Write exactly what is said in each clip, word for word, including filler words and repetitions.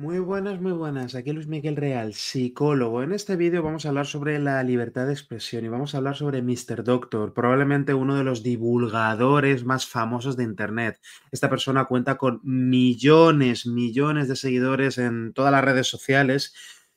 Muy buenas, muy buenas. Aquí Luis Miguel Real, psicólogo. En este vídeo vamos a hablar sobre la libertad de expresión y vamos a hablar sobre mister Doctor, probablemente uno de los divulgadores más famosos de Internet. Esta persona cuenta con millones, millones de seguidores en todas las redes sociales,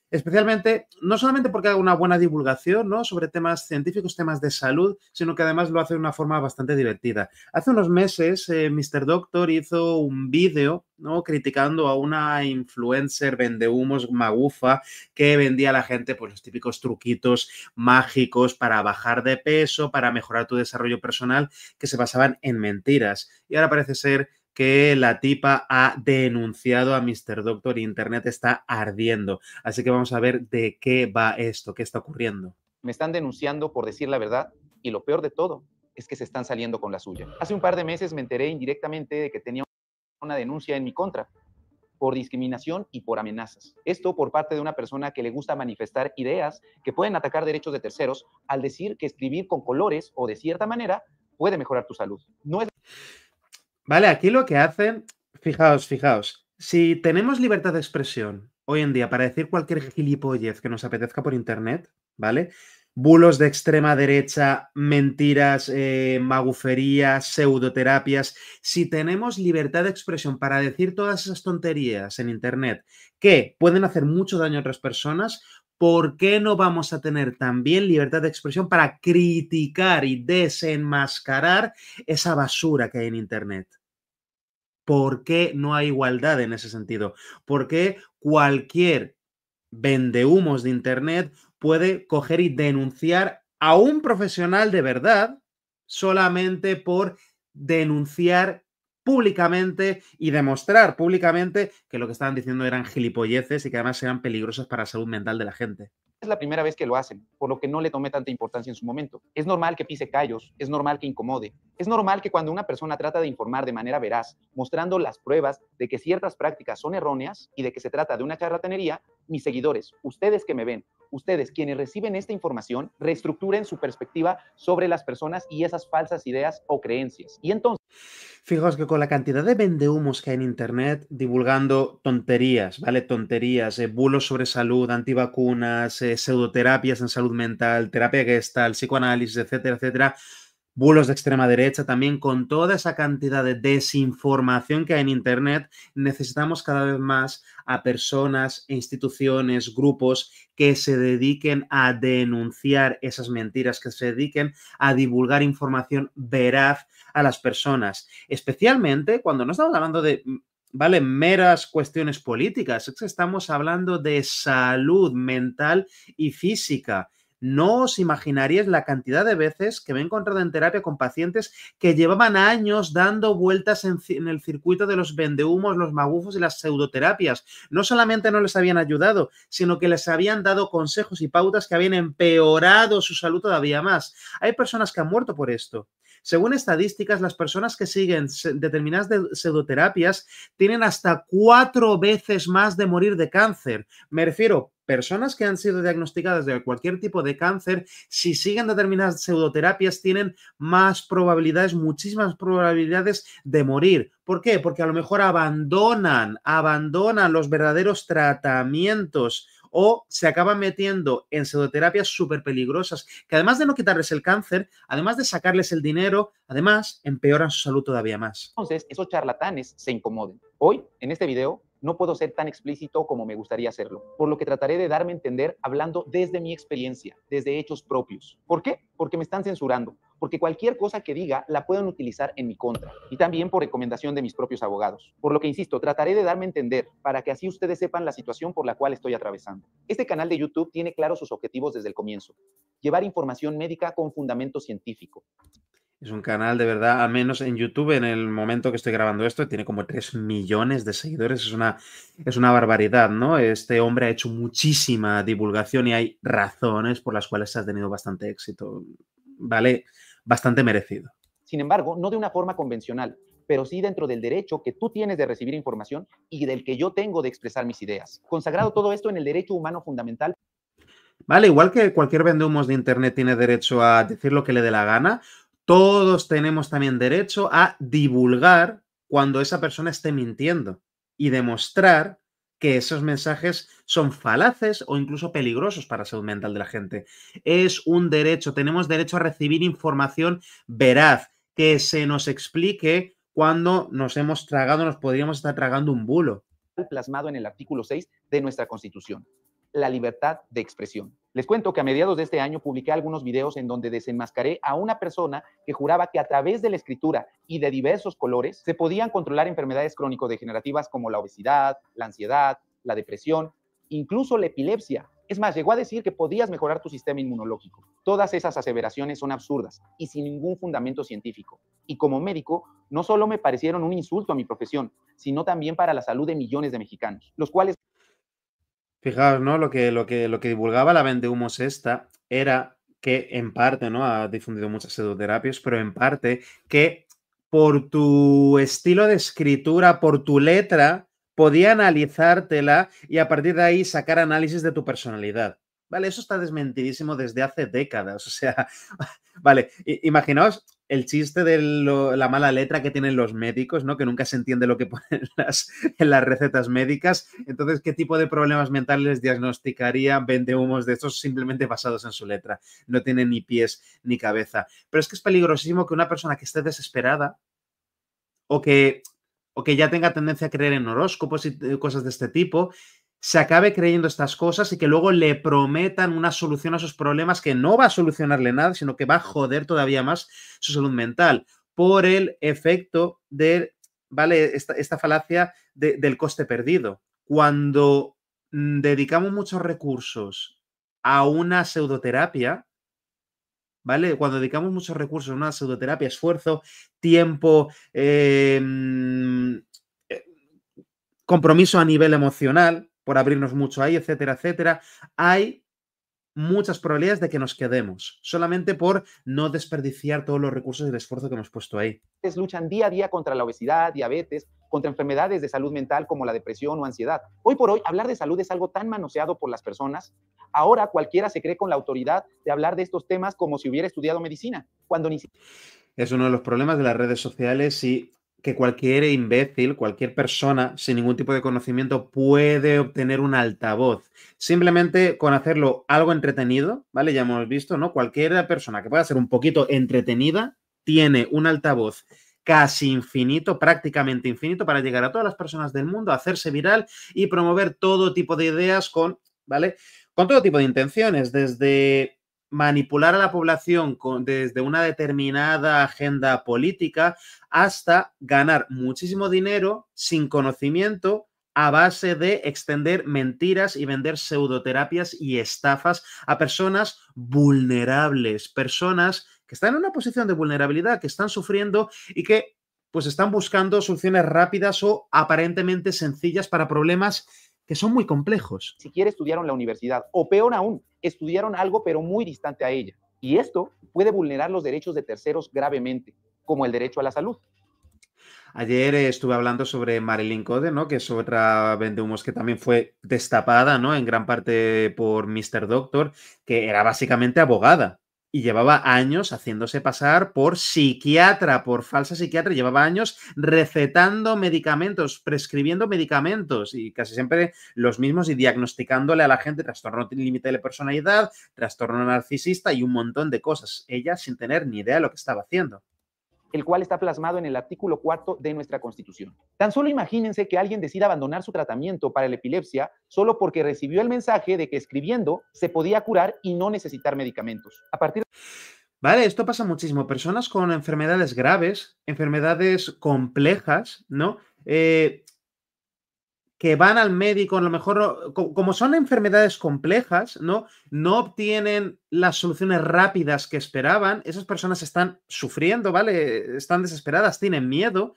especialmente, no solamente porque haga una buena divulgación, ¿no?, sobre temas científicos, temas de salud, sino que además lo hace de una forma bastante divertida. Hace unos meses, eh, mister Doctor hizo un vídeo, ¿no?, criticando a una influencer vendehumos magufa que vendía a la gente pues, los típicos truquitos mágicos para bajar de peso, para mejorar tu desarrollo personal, que se basaban en mentiras. Y ahora parece ser que la tipa ha denunciado a mister Doctor y Internet está ardiendo. Así que vamos a ver de qué va esto, qué está ocurriendo. Me están denunciando por decir la verdad y lo peor de todo es que se están saliendo con la suya. Hace un par de meses me enteré indirectamente de que tenía una denuncia en mi contra por discriminación y por amenazas. Esto por parte de una persona que le gusta manifestar ideas que pueden atacar derechos de terceros al decir que escribir con colores o de cierta manera puede mejorar tu salud. No es... Vale, aquí lo que hacen, fijaos, fijaos, si tenemos libertad de expresión hoy en día para decir cualquier gilipollez que nos apetezca por internet, ¿vale? Bulos de extrema derecha, mentiras, eh, maguferías, pseudoterapias, si tenemos libertad de expresión para decir todas esas tonterías en internet que pueden hacer mucho daño a otras personas, ¿por qué no vamos a tener también libertad de expresión para criticar y desenmascarar esa basura que hay en Internet? ¿Por qué no hay igualdad en ese sentido? ¿Por qué cualquier vendehumos de Internet puede coger y denunciar a un profesional de verdad solamente por denunciar públicamente y demostrar públicamente que lo que estaban diciendo eran gilipolleces y que además eran peligrosas para la salud mental de la gente? Es la primera vez que lo hacen, por lo que no le tomé tanta importancia en su momento. Es normal que pise callos, es normal que incomode, es normal que cuando una persona trata de informar de manera veraz, mostrando las pruebas de que ciertas prácticas son erróneas y de que se trata de una charlatanería, mis seguidores, ustedes que me ven, ustedes quienes reciben esta información, reestructuren su perspectiva sobre las personas y esas falsas ideas o creencias. Y entonces... Fijaos que con la cantidad de vendehumos que hay en Internet divulgando tonterías, ¿vale? Tonterías, eh, bulos sobre salud, antivacunas, eh, pseudoterapias en salud mental, terapia gestal, psicoanálisis, etcétera, etcétera. Bulos de extrema derecha también, con toda esa cantidad de desinformación que hay en Internet, necesitamos cada vez más a personas, instituciones, grupos que se dediquen a denunciar esas mentiras, que se dediquen a divulgar información veraz a las personas. Especialmente cuando no estamos hablando de... ¿vale? Meras cuestiones políticas, es que estamos hablando de salud mental y física. No os imaginaríais la cantidad de veces que me he encontrado en terapia con pacientes que llevaban años dando vueltas en, en el circuito de los vendehumos, los magufos y las pseudoterapias. No solamente no les habían ayudado, sino que les habían dado consejos y pautas que habían empeorado su salud todavía más. Hay personas que han muerto por esto. Según estadísticas, las personas que siguen determinadas pseudoterapias tienen hasta cuatro veces más de morir de cáncer. Me refiero, personas que han sido diagnosticadas de cualquier tipo de cáncer, si siguen determinadas pseudoterapias, tienen más probabilidades, muchísimas probabilidades de morir. ¿Por qué? Porque a lo mejor abandonan, abandonan los verdaderos tratamientos o se acaban metiendo en pseudoterapias súper peligrosas, que además de no quitarles el cáncer, además de sacarles el dinero, además empeoran su salud todavía más. Entonces, esos charlatanes se incomoden. Hoy, en este video, no puedo ser tan explícito como me gustaría hacerlo, por lo que trataré de darme a entender hablando desde mi experiencia, desde hechos propios. ¿Por qué? Porque me están censurando, porque cualquier cosa que diga la pueden utilizar en mi contra y también por recomendación de mis propios abogados. Por lo que, insisto, trataré de darme a entender para que así ustedes sepan la situación por la cual estoy atravesando. Este canal de YouTube tiene claros sus objetivos desde el comienzo. Llevar información médica con fundamento científico. Es un canal, de verdad, al menos en YouTube, en el momento que estoy grabando esto, tiene como tres millones de seguidores. Es una, es una barbaridad, ¿no? Este hombre ha hecho muchísima divulgación y hay razones por las cuales ha tenido bastante éxito, ¿vale? Bastante merecido. Sin embargo, no de una forma convencional, pero sí dentro del derecho que tú tienes de recibir información y del que yo tengo de expresar mis ideas. Consagrado todo esto en el derecho humano fundamental. Vale, igual que cualquier vendehumos de Internet tiene derecho a decir lo que le dé la gana, todos tenemos también derecho a divulgar cuando esa persona esté mintiendo y demostrar que esos mensajes son falaces o incluso peligrosos para la salud mental de la gente. Es un derecho, tenemos derecho a recibir información veraz, que se nos explique cuando nos hemos tragado, nos podríamos estar tragando un bulo. Plasmado en el artículo seis de nuestra Constitución, la libertad de expresión. Les cuento que a mediados de este año publiqué algunos videos en donde desenmascaré a una persona que juraba que a través de la escritura y de diversos colores se podían controlar enfermedades crónico-degenerativas como la obesidad, la ansiedad, la depresión, incluso la epilepsia. Es más, llegó a decir que podías mejorar tu sistema inmunológico. Todas esas aseveraciones son absurdas y sin ningún fundamento científico. Y como médico, no solo me parecieron un insulto a mi profesión, sino también para la salud de millones de mexicanos, los cuales... Fijaos, ¿no? Lo que, lo que, lo que divulgaba la vendehumos esta era que, en parte, ¿no? Ha difundido muchas pseudoterapias, pero en parte que por tu estilo de escritura, por tu letra... podía analizártela y a partir de ahí sacar análisis de tu personalidad. Vale, eso está desmentidísimo desde hace décadas. O sea, vale, imaginaos el chiste de lo, la mala letra que tienen los médicos, ¿no? Que nunca se entiende lo que ponen las, en las recetas médicas. Entonces, ¿qué tipo de problemas mentales diagnosticaría vendehumos de estos simplemente basados en su letra? No tiene ni pies ni cabeza. Pero es que es peligrosísimo que una persona que esté desesperada o que... o que ya tenga tendencia a creer en horóscopos y cosas de este tipo, se acabe creyendo estas cosas y que luego le prometan una solución a sus problemas que no va a solucionarle nada, sino que va a joder todavía más su salud mental por el efecto de, ¿vale? Esta, esta falacia de, del coste perdido. Cuando dedicamos muchos recursos a una pseudoterapia, ¿vale? Cuando dedicamos muchos recursos a una pseudoterapia, esfuerzo, tiempo, eh, compromiso a nivel emocional, por abrirnos mucho ahí, etcétera, etcétera, hay muchas probabilidades de que nos quedemos, solamente por no desperdiciar todos los recursos y el esfuerzo que hemos puesto ahí. Luchan día a día contra la obesidad, diabetes, contra enfermedades de salud mental como la depresión o ansiedad. Hoy por hoy, hablar de salud es algo tan manoseado por las personas. Ahora cualquiera se cree con la autoridad de hablar de estos temas como si hubiera estudiado medicina, cuando ni siquiera... Es uno de los problemas de las redes sociales y que cualquier imbécil, cualquier persona sin ningún tipo de conocimiento puede obtener un altavoz. Simplemente con hacerlo algo entretenido, ¿vale? Ya hemos visto, ¿no? Cualquier persona que pueda ser un poquito entretenida tiene un altavoz casi infinito, prácticamente infinito, para llegar a todas las personas del mundo, hacerse viral y promover todo tipo de ideas con, ¿vale? Con todo tipo de intenciones, desde manipular a la población con, desde una determinada agenda política hasta ganar muchísimo dinero sin conocimiento a base de extender mentiras y vender pseudoterapias y estafas a personas vulnerables, personas que están en una posición de vulnerabilidad, que están sufriendo y que pues están buscando soluciones rápidas o aparentemente sencillas para problemas que son muy complejos. Si quiere, estudiaron la universidad, o peor aún, estudiaron algo pero muy distante a ella. Y esto puede vulnerar los derechos de terceros gravemente, como el derecho a la salud. Ayer eh, estuve hablando sobre Marilyn Cote, ¿no? Que es otra vendehumos que también fue destapada, ¿no? En gran parte por mister Doctor, que era básicamente abogada. Y llevaba años haciéndose pasar por psiquiatra, por falsa psiquiatra. Llevaba años recetando medicamentos, prescribiendo medicamentos y casi siempre los mismos y diagnosticándole a la gente trastorno límite de personalidad, trastorno narcisista y un montón de cosas. Ella sin tener ni idea de lo que estaba haciendo. El cual está plasmado en el artículo cuarto de nuestra Constitución. Tan solo imagínense que alguien decida abandonar su tratamiento para la epilepsia solo porque recibió el mensaje de que escribiendo se podía curar y no necesitar medicamentos. A partir de... Vale, esto pasa muchísimo. Personas con enfermedades graves, enfermedades complejas, ¿no? Eh, que van al médico, a lo mejor, como son enfermedades complejas, ¿no? No obtienen las soluciones rápidas que esperaban, esas personas están sufriendo, ¿vale? Están desesperadas, tienen miedo,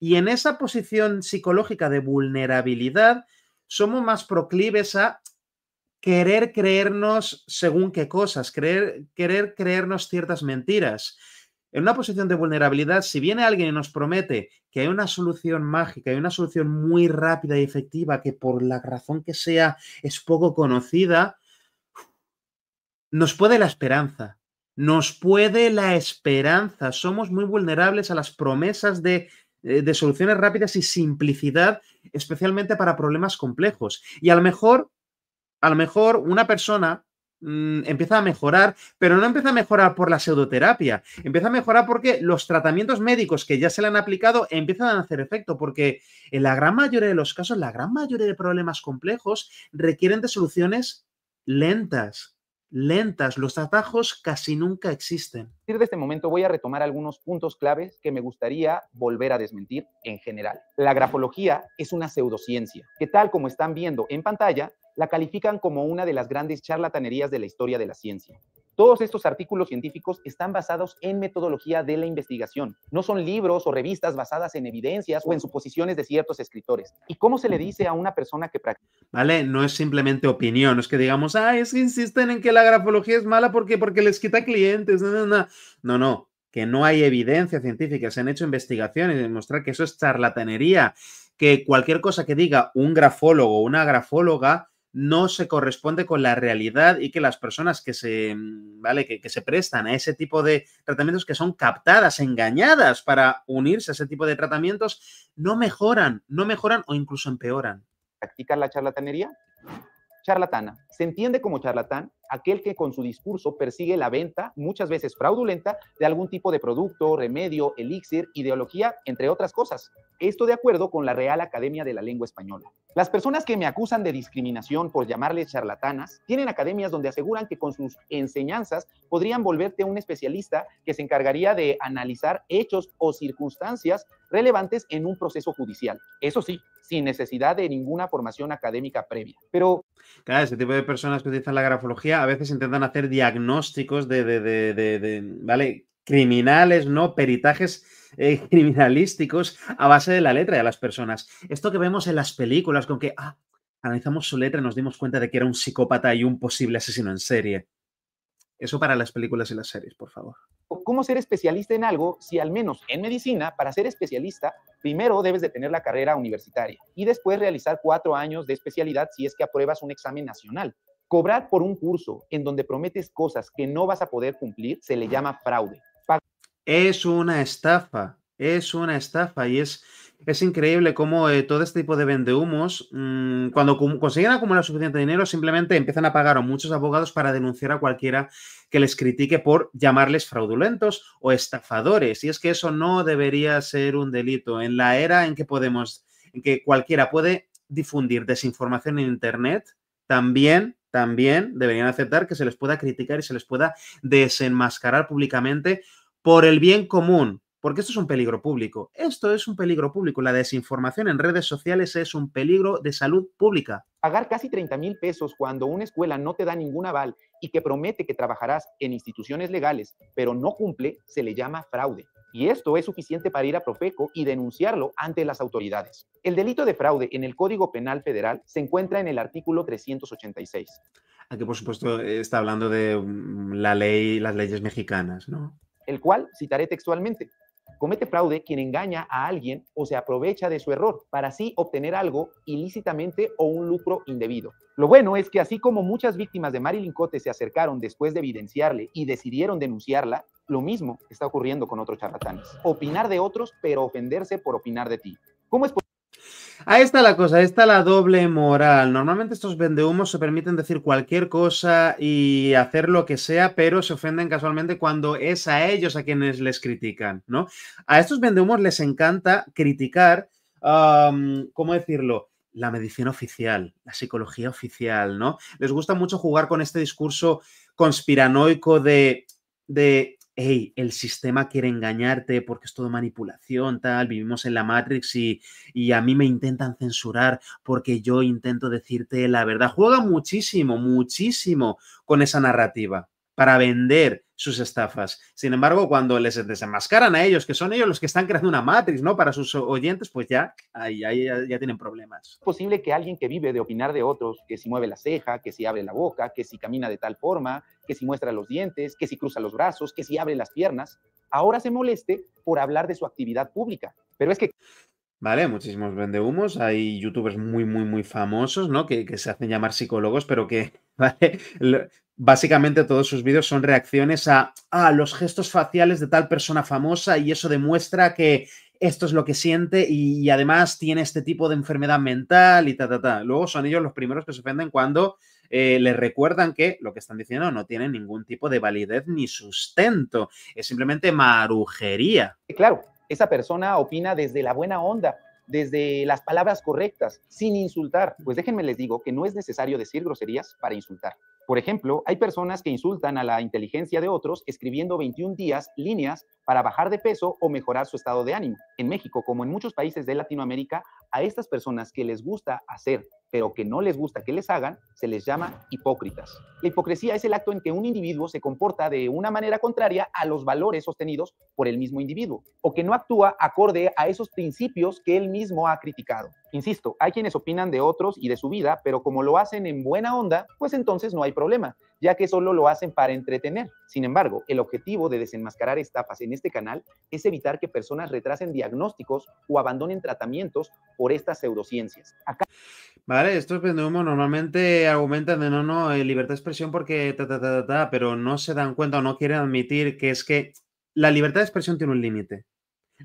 y en esa posición psicológica de vulnerabilidad somos más proclives a querer creernos según qué cosas, creer, querer creernos ciertas mentiras. En una posición de vulnerabilidad, si viene alguien y nos promete que hay una solución mágica, hay una solución muy rápida y efectiva que por la razón que sea es poco conocida, nos puede la esperanza, nos puede la esperanza. Somos muy vulnerables a las promesas de, de soluciones rápidas y simplicidad especialmente para problemas complejos. Y a lo mejor, a lo mejor una persona mmm, empieza a mejorar, pero no empieza a mejorar por la pseudoterapia, empieza a mejorar porque los tratamientos médicos que ya se le han aplicado empiezan a hacer efecto, porque en la gran mayoría de los casos, la gran mayoría de problemas complejos requieren de soluciones lentas, lentas. Los atajos casi nunca existen. A partir de este momento voy a retomar algunos puntos claves que me gustaría volver a desmentir en general. La grafología es una pseudociencia, que tal como están viendo en pantalla, la califican como una de las grandes charlatanerías de la historia de la ciencia. Todos estos artículos científicos están basados en metodología de la investigación. No son libros o revistas basadas en evidencias o en suposiciones de ciertos escritores. ¿Y cómo se le dice a una persona que practica? Vale, no es simplemente opinión. No es que digamos, ah, es que insisten en que la grafología es mala porque, porque les quita clientes. No, no, no. No, no. Que no hay evidencia científica. Se han hecho investigaciones y demostrar que eso es charlatanería. Que cualquier cosa que diga un grafólogo o una grafóloga no se corresponde con la realidad y que las personas que se, ¿vale? que, que se prestan a ese tipo de tratamientos, que son captadas, engañadas para unirse a ese tipo de tratamientos, no mejoran, no mejoran o incluso empeoran. ¿Practicar la charlatanería? Charlatana. Se entiende como charlatán aquel que con su discurso persigue la venta, muchas veces fraudulenta, de algún tipo de producto, remedio, elixir, ideología, entre otras cosas. Esto de acuerdo con la Real Academia de la Lengua Española. Las personas que me acusan de discriminación por llamarles charlatanas tienen academias donde aseguran que con sus enseñanzas podrían volverte un especialista que se encargaría de analizar hechos o circunstancias relevantes en un proceso judicial. Eso sí, sin necesidad de ninguna formación académica previa. Pero claro, ese tipo de personas que utilizan la grafología a veces intentan hacer diagnósticos de, de, de, de, de ¿vale? criminales, ¿no? Peritajes eh, criminalísticos a base de la letra de las personas. Esto que vemos en las películas con que ah, analizamos su letra y nos dimos cuenta de que era un psicópata y un posible asesino en serie. Eso para las películas y las series, por favor. ¿Cómo ser especialista en algo si al menos en medicina, para ser especialista, primero debes de tener la carrera universitaria y después realizar cuatro años de especialidad si es que apruebas un examen nacional? Cobrar por un curso en donde prometes cosas que no vas a poder cumplir se le llama fraude. Pag- es una estafa, es una estafa y es... Es increíble cómo eh, todo este tipo de vendehumos, mmm, cuando consiguen acumular suficiente dinero, simplemente empiezan a pagar a muchos abogados para denunciar a cualquiera que les critique por llamarles fraudulentos o estafadores. Y es que eso no debería ser un delito. En la era en que podemos, en que cualquiera puede difundir desinformación en Internet, también, también deberían aceptar que se les pueda criticar y se les pueda desenmascarar públicamente por el bien común. Porque esto es un peligro público. Esto es un peligro público. La desinformación en redes sociales es un peligro de salud pública. Pagar casi treinta mil pesos cuando una escuela no te da ningún aval y que promete que trabajarás en instituciones legales, pero no cumple, se le llama fraude. Y esto es suficiente para ir a Profeco y denunciarlo ante las autoridades. El delito de fraude en el Código Penal Federal se encuentra en el artículo trescientos ochenta y seis. Aquí, por supuesto, está hablando de la ley, las leyes mexicanas, ¿no? El cual citaré textualmente. Comete fraude quien engaña a alguien o se aprovecha de su error para así obtener algo ilícitamente o un lucro indebido. Lo bueno es que así como muchas víctimas de Marilyn Cote se acercaron después de evidenciarle y decidieron denunciarla, lo mismo está ocurriendo con otros charlatanes. Opinar de otros, pero ofenderse por opinar de ti. ¿Cómo es posible? Ahí está la cosa, ahí está la doble moral. Normalmente estos vendehumos se permiten decir cualquier cosa y hacer lo que sea, pero se ofenden casualmente cuando es a ellos a quienes les critican, ¿no? A estos vendehumos les encanta criticar, um, ¿cómo decirlo? La medicina oficial, la psicología oficial, ¿no? Les gusta mucho jugar con este discurso conspiranoico de... de hey, el sistema quiere engañarte porque es todo manipulación, tal, vivimos en la Matrix y, y a mí me intentan censurar porque yo intento decirte la verdad. Juega muchísimo, muchísimo con esa narrativa para vender sus estafas. Sin embargo, cuando les desenmascaran a ellos, que son ellos los que están creando una Matrix, ¿no? Para sus oyentes, pues ya, ahí, ahí, ya tienen problemas. Es posible que alguien que vive de opinar de otros, que si mueve la ceja, que si abre la boca, que si camina de tal forma, que si muestra los dientes, que si cruza los brazos, que si abre las piernas, ahora se moleste por hablar de su actividad pública. Pero es que... Vale, muchísimos vendehumos. Hay youtubers muy, muy, muy famosos, ¿no? Que, que se hacen llamar psicólogos, pero que, ¿vale? Básicamente todos sus vídeos son reacciones a, a los gestos faciales de tal persona famosa y eso demuestra que esto es lo que siente y, y además tiene este tipo de enfermedad mental y ta, ta, ta. Luego son ellos los primeros que se ofenden cuando eh, les recuerdan que lo que están diciendo no tiene ningún tipo de validez ni sustento. Es simplemente marujería. Claro, esa persona opina desde la buena onda, desde las palabras correctas, sin insultar. Pues déjenme les digo que no es necesario decir groserías para insultar. Por ejemplo, hay personas que insultan a la inteligencia de otros escribiendo veintiún días, líneas, para bajar de peso o mejorar su estado de ánimo. En México, como en muchos países de Latinoamérica, a estas personas que les gusta hacer, pero que no les gusta que les hagan, se les llama hipócritas. La hipocresía es el acto en que un individuo se comporta de una manera contraria a los valores sostenidos por el mismo individuo, o que no actúa acorde a esos principios que él mismo ha criticado. Insisto, hay quienes opinan de otros y de su vida, pero como lo hacen en buena onda, pues entonces no hay problema, ya que solo lo hacen para entretener. Sin embargo, el objetivo de desenmascarar estafas en este canal es evitar que personas retrasen diagnósticos o abandonen tratamientos por estas pseudociencias. Acá... Vale, estos vendehumos normalmente argumentan de no, no, libertad de expresión porque ta, ta, ta, ta, ta, pero no se dan cuenta o no quieren admitir que es que la libertad de expresión tiene un límite.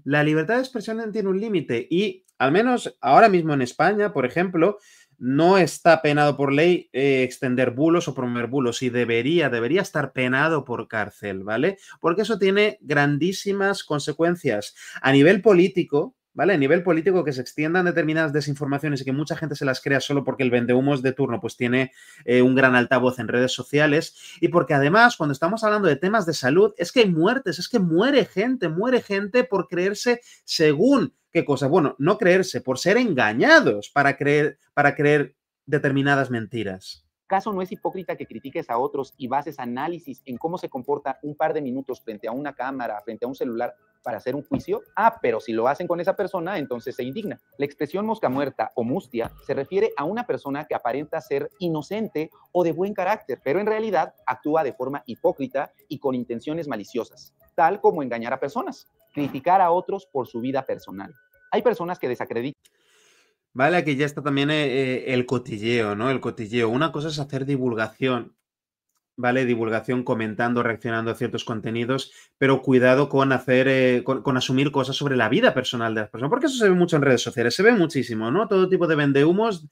La libertad de expresión tiene un límite y al menos ahora mismo en España, por ejemplo, no está penado por ley eh, extender bulos o promover bulos y debería, debería estar penado por cárcel, ¿vale? Porque eso tiene grandísimas consecuencias a nivel político, ¿vale? A nivel político, que se extiendan determinadas desinformaciones y que mucha gente se las crea solo porque el vendehumos de turno pues tiene eh, un gran altavoz en redes sociales y porque además cuando estamos hablando de temas de salud es que hay muertes, es que muere gente, muere gente por creerse según qué cosas. Bueno, no creerse, por ser engañados para creer, para creer determinadas mentiras. ¿Acaso no es hipócrita que critiques a otros y bases análisis en cómo se comporta un par de minutos frente a una cámara, frente a un celular para hacer un juicio? Ah, pero si lo hacen con esa persona, entonces se indigna. La expresión mosca muerta o mustia se refiere a una persona que aparenta ser inocente o de buen carácter, pero en realidad actúa de forma hipócrita y con intenciones maliciosas, tal como engañar a personas, criticar a otros por su vida personal. Hay personas que desacreditan. Vale, aquí ya está también eh, el cotilleo, ¿no? El cotilleo. Una cosa es hacer divulgación, ¿vale? Divulgación, comentando, reaccionando a ciertos contenidos, pero cuidado con hacer, eh, con, con asumir cosas sobre la vida personal de las personas, porque eso se ve mucho en redes sociales, se ve muchísimo, ¿no? Todo tipo de vendehumos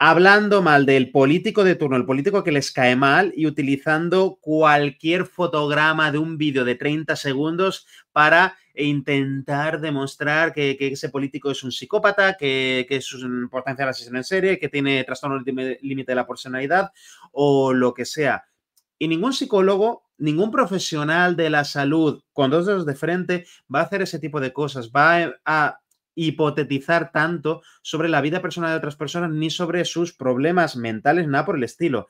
hablando mal del político de turno, el político que les cae mal y utilizando cualquier fotograma de un vídeo de treinta segundos para intentar demostrar que, que ese político es un psicópata, que, que es un potencial asesino en serie, que tiene trastorno límite de la personalidad o lo que sea. Y ningún psicólogo, ningún profesional de la salud con dos dedos de frente va a hacer ese tipo de cosas, va a... a hipotetizar tanto sobre la vida personal de otras personas ni sobre sus problemas mentales, nada por el estilo.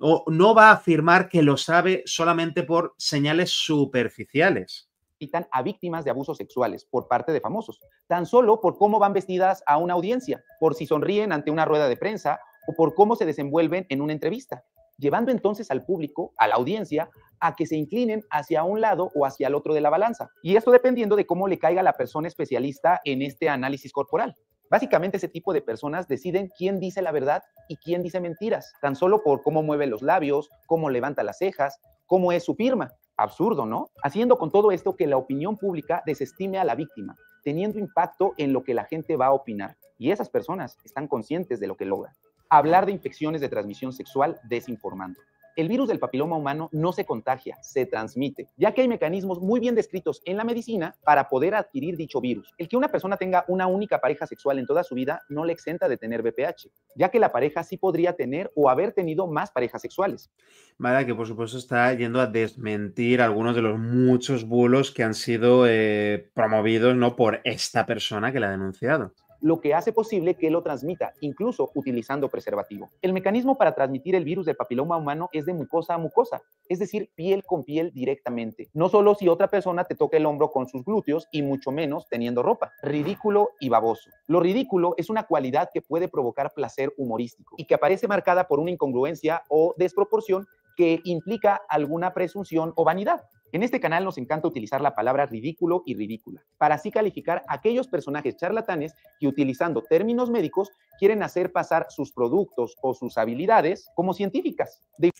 O no va a afirmar que lo sabe solamente por señales superficiales. Citan a víctimas de abusos sexuales por parte de famosos, tan solo por cómo van vestidas a una audiencia, por si sonríen ante una rueda de prensa o por cómo se desenvuelven en una entrevista, llevando entonces al público, a la audiencia, a que se inclinen hacia un lado o hacia el otro de la balanza. Y esto dependiendo de cómo le caiga a la persona especialista en este análisis corporal. Básicamente, ese tipo de personas deciden quién dice la verdad y quién dice mentiras, tan solo por cómo mueve los labios, cómo levanta las cejas, cómo es su firma. Absurdo, ¿no? Haciendo con todo esto que la opinión pública desestime a la víctima, teniendo impacto en lo que la gente va a opinar. Y esas personas están conscientes de lo que logran. Hablar de infecciones de transmisión sexual desinformando. El virus del papiloma humano no se contagia, se transmite, ya que hay mecanismos muy bien descritos en la medicina para poder adquirir dicho virus. El que una persona tenga una única pareja sexual en toda su vida no le exenta de tener B P H, ya que la pareja sí podría tener o haber tenido más parejas sexuales. Vale, que por supuesto está yendo a desmentir algunos de los muchos bulos que han sido eh, promovidos, ¿no?, por esta persona que la ha denunciado, lo que hace posible que lo transmita, incluso utilizando preservativo. El mecanismo para transmitir el virus del papiloma humano es de mucosa a mucosa, es decir, piel con piel directamente. No solo si otra persona te toca el hombro con sus glúteos y mucho menos teniendo ropa. Ridículo y baboso. Lo ridículo es una cualidad que puede provocar placer humorístico y que aparece marcada por una incongruencia o desproporción que implica alguna presunción o vanidad. En este canal nos encanta utilizar la palabra ridículo y ridícula para así calificar a aquellos personajes charlatanes que, utilizando términos médicos, quieren hacer pasar sus productos o sus habilidades como científicas. De...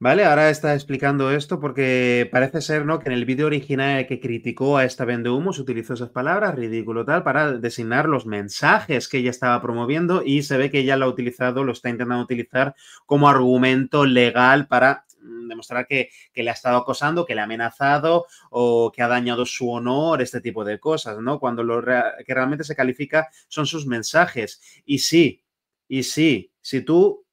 Vale, ahora está explicando esto porque parece ser, ¿no?, que en el vídeo original que criticó a esta vendehumos utilizó esas palabras, ridículo tal, para designar los mensajes que ella estaba promoviendo, y se ve que ella lo ha utilizado, lo está intentando utilizar como argumento legal para demostrar que, que le ha estado acosando, que le ha amenazado o que ha dañado su honor, este tipo de cosas, ¿no? Cuando lo que realmente se califica son sus mensajes. Y sí, y sí, si tú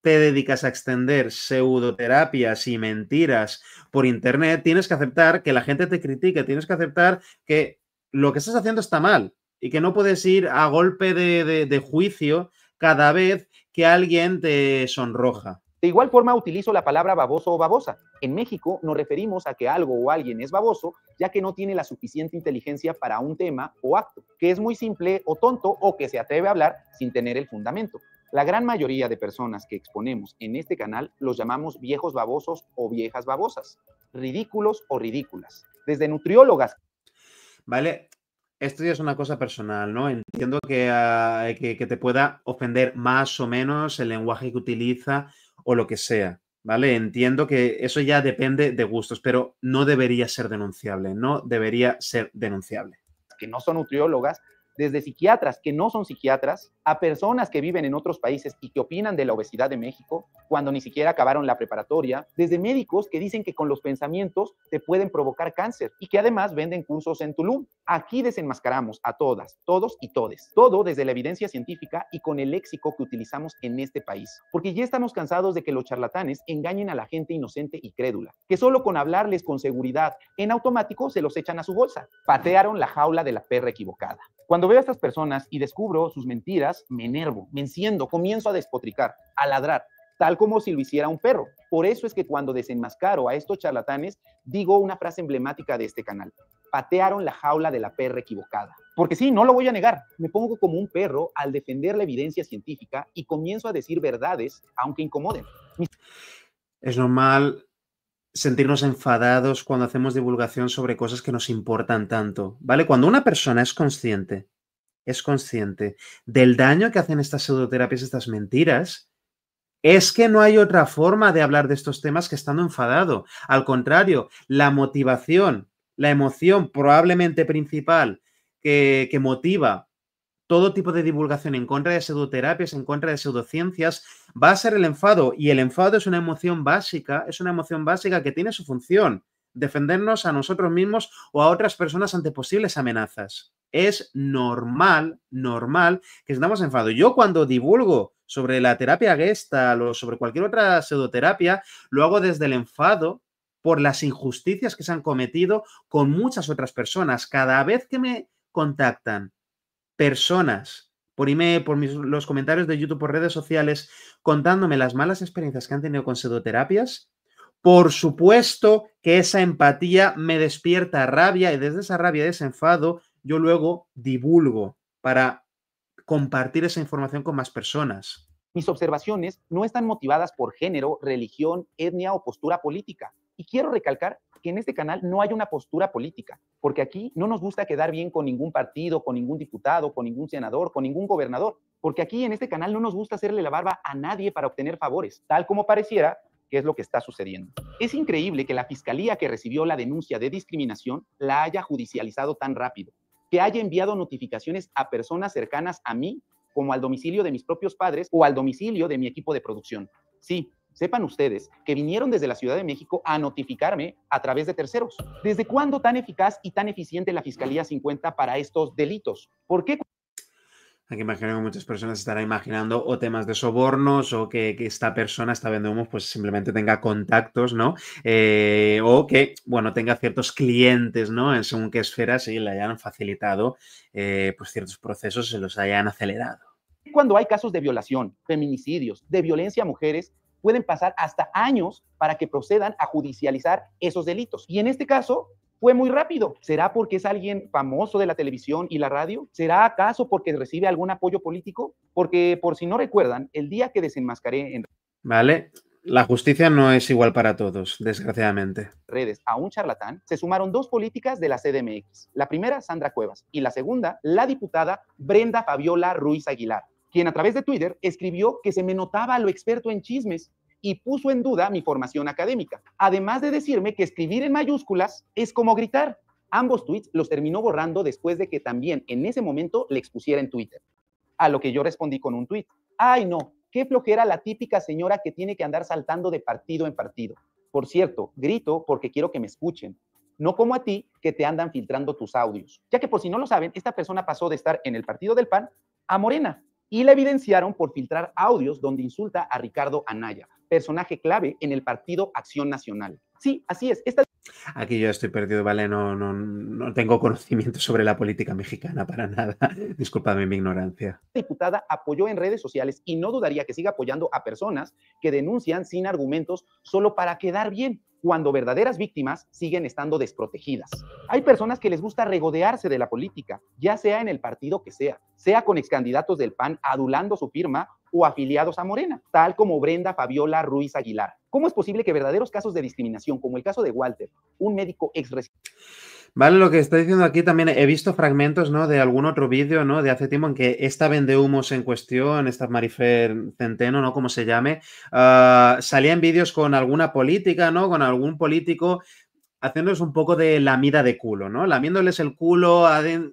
te dedicas a extender pseudoterapias y mentiras por internet, tienes que aceptar que la gente te critique, tienes que aceptar que lo que estás haciendo está mal y que no puedes ir a golpe de, de, de juicio cada vez que alguien te sonroja. De igual forma utilizo la palabra baboso o babosa. En México nos referimos a que algo o alguien es baboso ya que no tiene la suficiente inteligencia para un tema o acto, que es muy simple o tonto o que se atreve a hablar sin tener el fundamento. La gran mayoría de personas que exponemos en este canal los llamamos viejos babosos o viejas babosas, ridículos o ridículas, desde nutriólogas. Vale, esto ya es una cosa personal, ¿no? Entiendo que, uh, que, que te pueda ofender más o menos el lenguaje que utiliza o lo que sea, ¿vale? Entiendo que eso ya depende de gustos, pero no debería ser denunciable, no debería ser denunciable. Que no son nutriólogas, desde psiquiatras que no son psiquiatras, a personas que viven en otros países y que opinan de la obesidad de México cuando ni siquiera acabaron la preparatoria, desde médicos que dicen que con los pensamientos te pueden provocar cáncer y que además venden cursos en Tulum. Aquí desenmascaramos a todas, todos y todes, todo desde la evidencia científica y con el léxico que utilizamos en este país, porque ya estamos cansados de que los charlatanes engañen a la gente inocente y crédula, que solo con hablarles con seguridad en automático se los echan a su bolsa. Patearon la jaula de la perra equivocada. Cuando veo a estas personas y descubro sus mentiras, me enervo, me enciendo, comienzo a despotricar, a ladrar, tal como si lo hiciera un perro. Por eso es que cuando desenmascaro a estos charlatanes, digo una frase emblemática de este canal: patearon la jaula de la perra equivocada. Porque sí, no lo voy a negar, me pongo como un perro al defender la evidencia científica y comienzo a decir verdades, aunque incomoden. Es normal sentirnos enfadados cuando hacemos divulgación sobre cosas que nos importan tanto, ¿vale? Cuando una persona es consciente, es consciente del daño que hacen estas pseudoterapias, estas mentiras, es que no hay otra forma de hablar de estos temas que estando enfadado. Al contrario, la motivación, la emoción probablemente principal que, que motiva todo tipo de divulgación en contra de pseudoterapias, en contra de pseudociencias, va a ser el enfado. Y el enfado es una emoción básica, es una emoción básica que tiene su función: defendernos a nosotros mismos o a otras personas ante posibles amenazas. Es normal, normal que estemos enfadados. Yo cuando divulgo sobre la terapia Gestalt o sobre cualquier otra pseudoterapia, lo hago desde el enfado por las injusticias que se han cometido con muchas otras personas. Cada vez que me contactan personas por email, por mis, los comentarios de YouTube, por redes sociales, contándome las malas experiencias que han tenido con pseudoterapias, por supuesto que esa empatía me despierta rabia, y desde esa rabia, de ese enfado, yo luego divulgo para compartir esa información con más personas. Mis observaciones no están motivadas por género, religión, etnia o postura política. Y quiero recalcar que en este canal no hay una postura política, porque aquí no nos gusta quedar bien con ningún partido, con ningún diputado, con ningún senador, con ningún gobernador, porque aquí en este canal no nos gusta hacerle la barba a nadie para obtener favores, tal como pareciera que es lo que está sucediendo. Es increíble que la fiscalía que recibió la denuncia de discriminación la haya judicializado tan rápido, que haya enviado notificaciones a personas cercanas a mí, como al domicilio de mis propios padres o al domicilio de mi equipo de producción. Sí, sepan ustedes que vinieron desde la Ciudad de México a notificarme a través de terceros. ¿Desde cuándo tan eficaz y tan eficiente la Fiscalía cincuenta para estos delitos? ¿Por qué? Hay que imaginar que muchas personas estarán imaginando o temas de sobornos o que, que esta persona, esta vendehumos, pues simplemente tenga contactos, ¿no? Eh, o que, bueno, tenga ciertos clientes, ¿no? En según qué esferas, y le hayan facilitado eh, pues ciertos procesos, se los hayan acelerado. Cuando hay casos de violación, feminicidios, de violencia a mujeres, pueden pasar hasta años para que procedan a judicializar esos delitos. Y en este caso fue muy rápido. ¿Será porque es alguien famoso de la televisión y la radio? ¿Será acaso porque recibe algún apoyo político? Porque, por si no recuerdan, el día que desenmascaré en... Vale, la justicia no es igual para todos, desgraciadamente. Redes a un charlatán, se sumaron dos políticas de la C D M X. La primera, Sandra Cuevas, y la segunda, la diputada Brenda Fabiola Ruiz Aguilar, quien a través de Twitter escribió que se me notaba lo experto en chismes y puso en duda mi formación académica, además de decirme que escribir en mayúsculas es como gritar. Ambos tweets los terminó borrando después de que también en ese momento le expusiera en Twitter. A lo que yo respondí con un tweet. Ay no, qué flojera la típica señora que tiene que andar saltando de partido en partido. Por cierto, grito porque quiero que me escuchen. No como a ti, que te andan filtrando tus audios. Ya que por si no lo saben, esta persona pasó de estar en el partido del P A N a Morena. Y la evidenciaron por filtrar audios donde insulta a Ricardo Anaya, personaje clave en el partido Acción Nacional. Sí, así es. Esta... Aquí yo estoy perdido, ¿vale? No, no, no tengo conocimiento sobre la política mexicana para nada. Disculpadme mi ignorancia. La diputada apoyó en redes sociales y no dudaría que siga apoyando a personas que denuncian sin argumentos solo para quedar bien, cuando verdaderas víctimas siguen estando desprotegidas. Hay personas que les gusta regodearse de la política, ya sea en el partido que sea, sea con excandidatos del P A N adulando su firma o afiliados a Morena, tal como Brenda Fabiola Ruiz Aguilar. ¿Cómo es posible que verdaderos casos de discriminación, como el caso de Walter, un médico ex-residente? Vale, lo que está diciendo aquí también, he visto fragmentos, ¿no?, de algún otro vídeo, ¿no?, de hace tiempo en que esta vendehumos en cuestión, esta Marifer Centeno, ¿no?, como se llame, uh, salía en vídeos con alguna política, ¿no?, con algún político, haciéndoles un poco de lamida de culo, ¿no?, lamiéndoles el culo,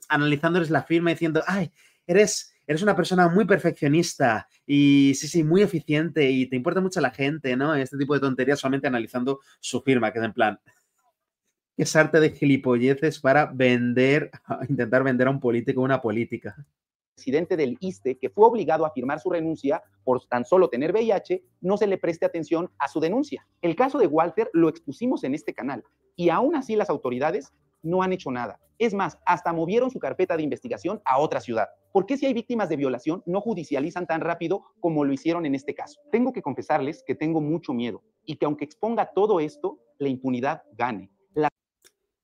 analizándoles la firma, diciendo, ay, eres... eres una persona muy perfeccionista y, sí, sí, muy eficiente y te importa mucho la gente, ¿no? Este tipo de tonterías solamente analizando su firma, que es en plan, es arte de gilipolleces para vender, intentar vender a un político una política. Presidente del I S S S T E, que fue obligado a firmar su renuncia por tan solo tener V I H, no se le preste atención a su denuncia. El caso de Walter lo expusimos en este canal y aún así las autoridades no han hecho nada. Es más, hasta movieron su carpeta de investigación a otra ciudad. ¿Por qué si hay víctimas de violación no judicializan tan rápido como lo hicieron en este caso? Tengo que confesarles que tengo mucho miedo y que aunque exponga todo esto, la impunidad gane. La...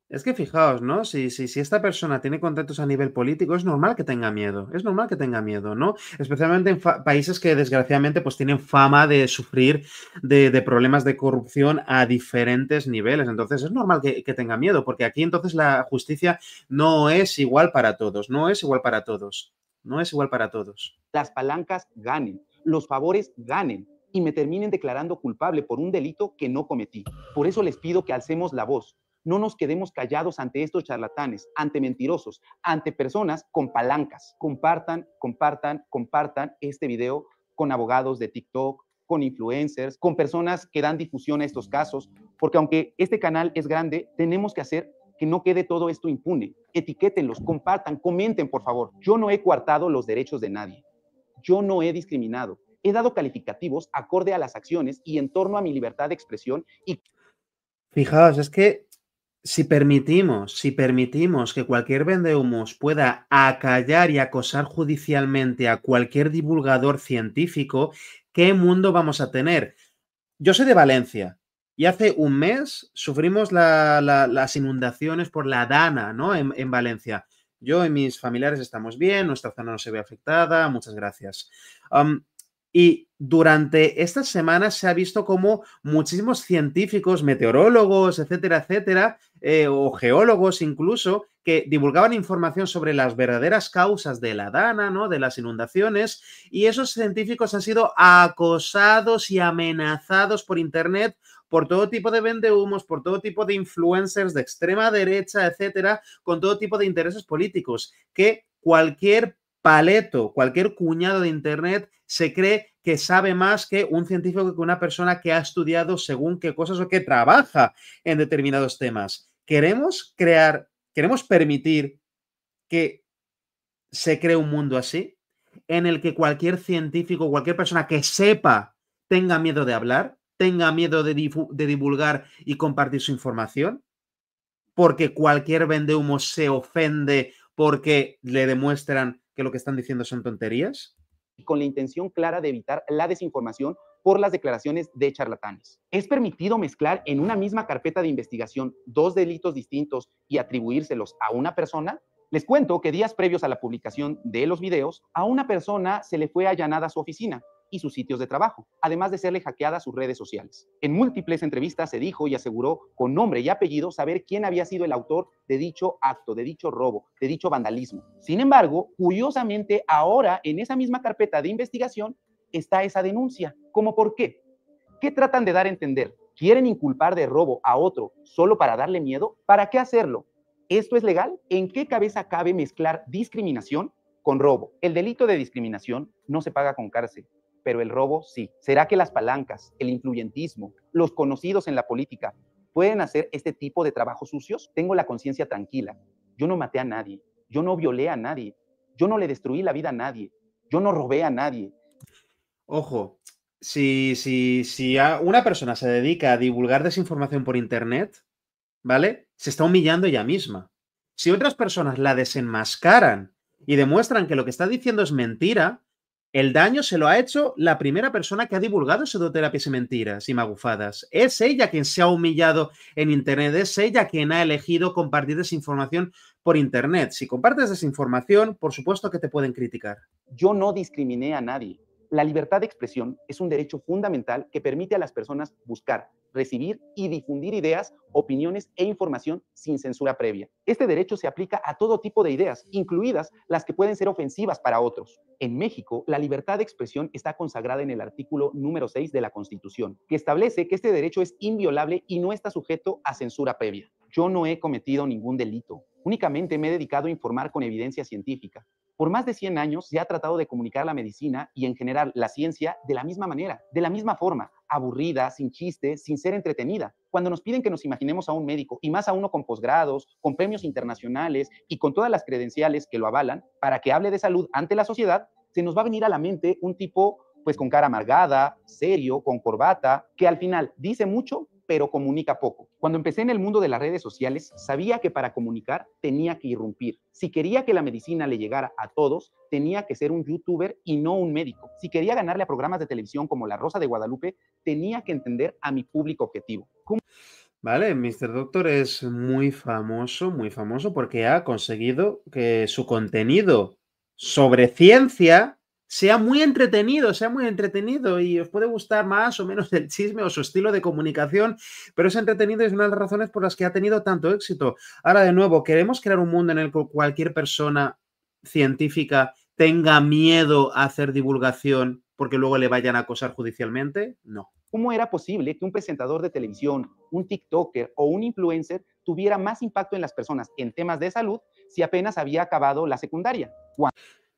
Es que fijaos, ¿no? Si, si, si esta persona tiene contactos a nivel político, es normal que tenga miedo. Es normal que tenga miedo, ¿no? Especialmente en países que desgraciadamente pues tienen fama de sufrir de, de problemas de corrupción a diferentes niveles. Entonces es normal que, que tenga miedo, porque aquí entonces la justicia no es igual para todos. No es igual para todos. No es igual para todos. Las palancas ganen, los favores ganen y me terminen declarando culpable por un delito que no cometí. Por eso les pido que alcemos la voz. No nos quedemos callados ante estos charlatanes, ante mentirosos, ante personas con palancas. Compartan, compartan, compartan este video con abogados de TikTok, con influencers, con personas que dan difusión a estos casos, porque aunque este canal es grande, tenemos que hacer que no quede todo esto impune. Etiquétenlos, compartan, comenten, por favor. Yo no he coartado los derechos de nadie. Yo no he discriminado. He dado calificativos acorde a las acciones y en torno a mi libertad de expresión y... Fijaos, es que Si permitimos, si permitimos que cualquier vendehumos pueda acallar y acosar judicialmente a cualquier divulgador científico, ¿qué mundo vamos a tener? Yo soy de Valencia y hace un mes sufrimos la, la, las inundaciones por la Dana, ¿no? En, en Valencia. Yo y mis familiares estamos bien, nuestra zona no se ve afectada, muchas gracias. Um, Y durante estas semanas se ha visto como muchísimos científicos, meteorólogos, etcétera, etcétera, eh, o geólogos incluso, que divulgaban información sobre las verdaderas causas de la Dana, ¿no?, de las inundaciones, y esos científicos han sido acosados y amenazados por Internet, por todo tipo de vendehumos, por todo tipo de influencers de extrema derecha, etcétera, con todo tipo de intereses políticos, que cualquier paleto, cualquier cuñado de Internet se cree que sabe más que un científico, que una persona que ha estudiado según qué cosas o que trabaja en determinados temas. ¿Queremos crear, queremos permitir que se cree un mundo así, en el que cualquier científico, cualquier persona que sepa, tenga miedo de hablar, tenga miedo de, de divulgar y compartir su información? Porque cualquier vendehumo se ofende porque le demuestran que lo que están diciendo son tonterías? Con la intención clara de evitar la desinformación por las declaraciones de charlatanes. ¿Es permitido mezclar en una misma carpeta de investigación dos delitos distintos y atribuírselos a una persona? Les cuento que días previos a la publicación de los videos, a una persona se le fue allanada su oficina y sus sitios de trabajo, además de serle hackeada sus redes sociales. En múltiples entrevistas se dijo y aseguró con nombre y apellido saber quién había sido el autor de dicho acto, de dicho robo, de dicho vandalismo. Sin embargo, curiosamente, ahora en esa misma carpeta de investigación está esa denuncia. ¿Cómo por qué? ¿Qué tratan de dar a entender? ¿Quieren inculpar de robo a otro solo para darle miedo? ¿Para qué hacerlo? ¿Esto es legal? ¿En qué cabeza cabe mezclar discriminación con robo? El delito de discriminación no se paga con cárcel, pero el robo sí. ¿Será que las palancas, el influyentismo, los conocidos en la política pueden hacer este tipo de trabajos sucios? Tengo la conciencia tranquila. Yo no maté a nadie. Yo no violé a nadie. Yo no le destruí la vida a nadie. Yo no robé a nadie. Ojo, si, si, si a una persona se dedica a divulgar desinformación por internet, ¿vale? Se está humillando ella misma. Si otras personas la desenmascaran y demuestran que lo que está diciendo es mentira, el daño se lo ha hecho la primera persona que ha divulgado pseudoterapias y mentiras y magufadas. Es ella quien se ha humillado en internet, es ella quien ha elegido compartir desinformación por internet. Si compartes desinformación, por supuesto que te pueden criticar. Yo no discriminé a nadie. La libertad de expresión es un derecho fundamental que permite a las personas buscar, recibir y difundir ideas, opiniones e información sin censura previa. Este derecho se aplica a todo tipo de ideas, incluidas las que pueden ser ofensivas para otros. En México, la libertad de expresión está consagrada en el artículo número seis de la Constitución, que establece que este derecho es inviolable y no está sujeto a censura previa. Yo no he cometido ningún delito, únicamente me he dedicado a informar con evidencia científica. Por más de cien años se ha tratado de comunicar la medicina y en general la ciencia de la misma manera, de la misma forma, aburrida, sin chiste, sin ser entretenida. Cuando nos piden que nos imaginemos a un médico, y más a uno con posgrados, con premios internacionales y con todas las credenciales que lo avalan, para que hable de salud ante la sociedad, se nos va a venir a la mente un tipo pues con cara amargada, serio, con corbata, que al final dice mucho, pero comunica poco. Cuando empecé en el mundo de las redes sociales, sabía que para comunicar tenía que irrumpir. Si quería que la medicina le llegara a todos, tenía que ser un youtuber y no un médico. Si quería ganarle a programas de televisión como La Rosa de Guadalupe, tenía que entender a mi público objetivo. ¿Cómo? Vale, mister Doctor es muy famoso, muy famoso, porque ha conseguido que su contenido sobre ciencia sea muy entretenido, sea muy entretenido y os puede gustar más o menos el chisme o su estilo de comunicación, pero es entretenido y es una de las razones por las que ha tenido tanto éxito. Ahora, de nuevo, queremos crear un mundo en el que cualquier persona científica tenga miedo a hacer divulgación porque luego le vayan a acosar judicialmente. No. ¿Cómo era posible que un presentador de televisión, un TikToker o un influencer tuviera más impacto en las personas en temas de salud si apenas había acabado la secundaria? ¿Cuándo?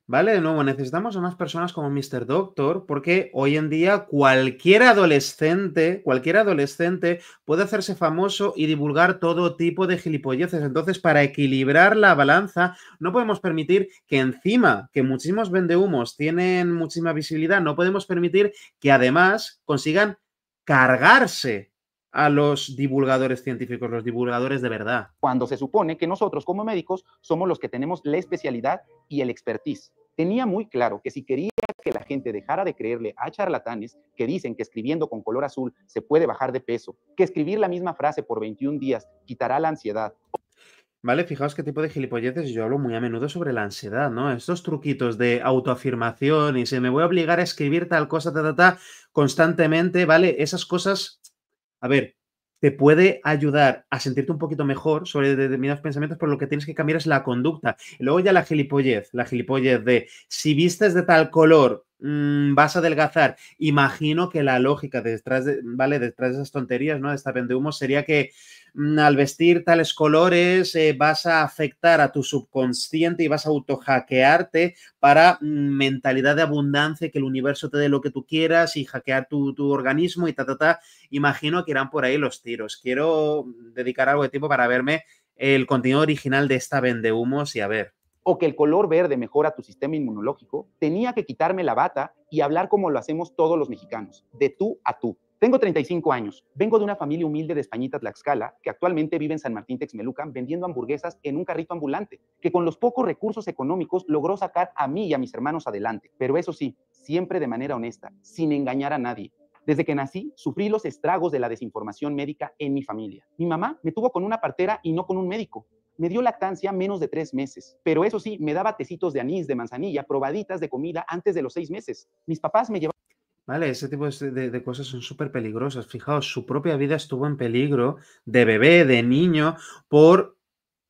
Vale, de nuevo, necesitamos a más personas como mister Doctor porque hoy en día cualquier adolescente, cualquier adolescente puede hacerse famoso y divulgar todo tipo de gilipolleces. Entonces, para equilibrar la balanza, no podemos permitir que encima, que muchísimos vendehumos tienen muchísima visibilidad, no podemos permitir que además consigan cargarse a los divulgadores científicos, los divulgadores de verdad. Cuando se supone que nosotros como médicos somos los que tenemos la especialidad y el expertise. Tenía muy claro que si quería que la gente dejara de creerle a charlatanes que dicen que escribiendo con color azul se puede bajar de peso, que escribir la misma frase por veintiún días quitará la ansiedad. Vale, fijaos qué tipo de gilipolleces, yo hablo muy a menudo sobre la ansiedad, ¿no? Estos truquitos de autoafirmación y se me voy a obligar a escribir tal cosa, ta, ta, ta, constantemente, ¿vale? Esas cosas... A ver, te puede ayudar a sentirte un poquito mejor sobre determinados pensamientos, pero lo que tienes que cambiar es la conducta. Y luego ya la gilipollez, la gilipollez de si vistes de tal color mmm, vas a adelgazar. Imagino que la lógica detrás de, ¿vale? detrás de esas tonterías, ¿no? De esta vendehumos sería que mmm, al vestir tales colores eh, vas a afectar a tu subconsciente y vas a autohackearte para mmm, mentalidad de abundancia, que el universo te dé lo que tú quieras y hackear tu, tu organismo y ta, ta, ta. Imagino que irán por ahí los tiros. Quiero dedicar algo de tiempo para verme el contenido original de esta vendehumos y a ver. O que el color verde mejora tu sistema inmunológico, tenía que quitarme la bata y hablar como lo hacemos todos los mexicanos, de tú a tú. Tengo treinta y cinco años, vengo de una familia humilde de Españita Tlaxcala, que actualmente vive en San Martín Texmelucan vendiendo hamburguesas en un carrito ambulante, que con los pocos recursos económicos logró sacar a mí y a mis hermanos adelante. Pero eso sí, siempre de manera honesta, sin engañar a nadie. Desde que nací, sufrí los estragos de la desinformación médica en mi familia. Mi mamá me tuvo con una partera y no con un médico. Me dio lactancia menos de tres meses, pero eso sí, me daba tecitos de anís, de manzanilla, probaditas de comida antes de los seis meses. Mis papás me llevaban... Vale, ese tipo de, de cosas son súper peligrosas. Fijaos, su propia vida estuvo en peligro de bebé, de niño, por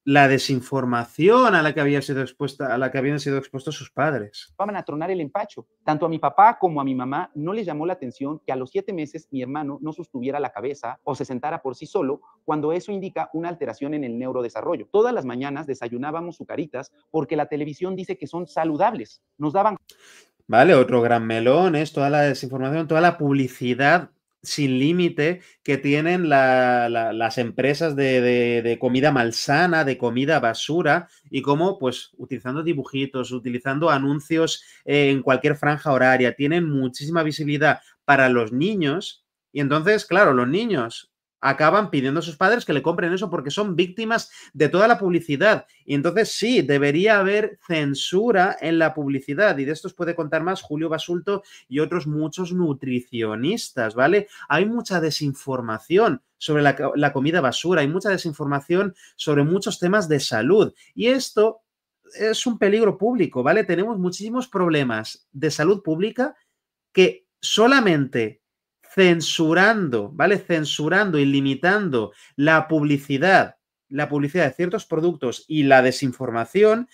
la desinformación a la que había sido expuesta, a la que habían sido expuestos sus padres. Van a tronar el empacho. Tanto a mi papá como a mi mamá no les llamó la atención que a los siete meses mi hermano no sostuviera la cabeza o se sentara por sí solo, cuando eso indica una alteración en el neurodesarrollo. Todas las mañanas desayunábamos sucaritas porque la televisión dice que son saludables. Nos daban... Vale, otro gran melón es toda la desinformación, toda la publicidad sin límite que tienen la, la, las empresas de, de, de comida malsana, de comida basura, y cómo, pues, utilizando dibujitos, utilizando anuncios eh, en cualquier franja horaria, tienen muchísima visibilidad para los niños, y entonces, claro, los niños acaban pidiendo a sus padres que le compren eso porque son víctimas de toda la publicidad. Y entonces sí, debería haber censura en la publicidad. Y de estos puede contar más Julio Basulto y otros muchos nutricionistas, ¿vale? Hay mucha desinformación sobre la, la comida basura, hay mucha desinformación sobre muchos temas de salud. Y esto es un peligro público, ¿vale? Tenemos muchísimos problemas de salud pública que solamente... censurando, ¿vale? Censurando y limitando la publicidad, la publicidad de ciertos productos y la desinformación,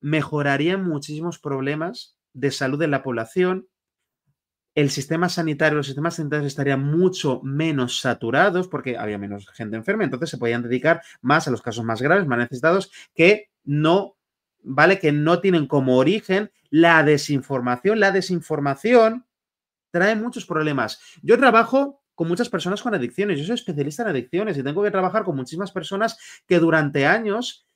mejorarían muchísimos problemas de salud en la población. El sistema sanitario, los sistemas sanitarios estarían mucho menos saturados porque había menos gente enferma, entonces se podían dedicar más a los casos más graves, más necesitados, que no, ¿vale? Que no tienen como origen la desinformación. La desinformación trae muchos problemas. Yo trabajo con muchas personas con adicciones, yo soy especialista en adicciones y tengo que trabajar con muchísimas personas que durante años